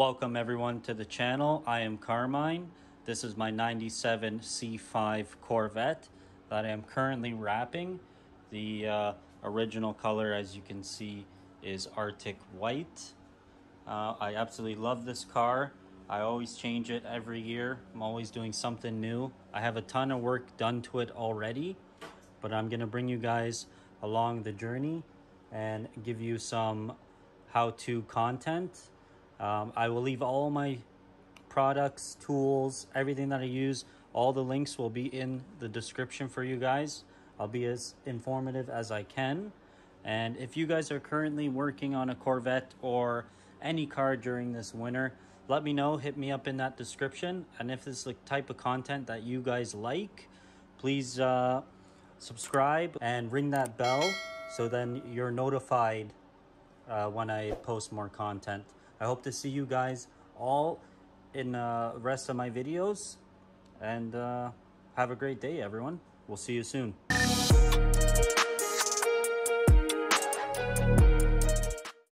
Welcome everyone to the channel. I am Carmine. This is my 97 C5 Corvette that I am currently wrapping. The original color, as you can see, is Arctic White. I absolutely love this car. I always change it every year. I'm always doing something new. I have a ton of work done to it already, but I'm gonna bring you guys along the journey and give you some how-to content. I will leave all my products, tools, everything that I use. All the links will be in the description for you guys. I'll be as informative as I can. And if you guys are currently working on a Corvette or any car during this winter, let me know. Hit me up in that description. And if this is the type of content that you guys like, please subscribe and ring that bell so then you're notified when I post more content. I hope to see you guys all in the rest of my videos, and have a great day, everyone. We'll see you soon.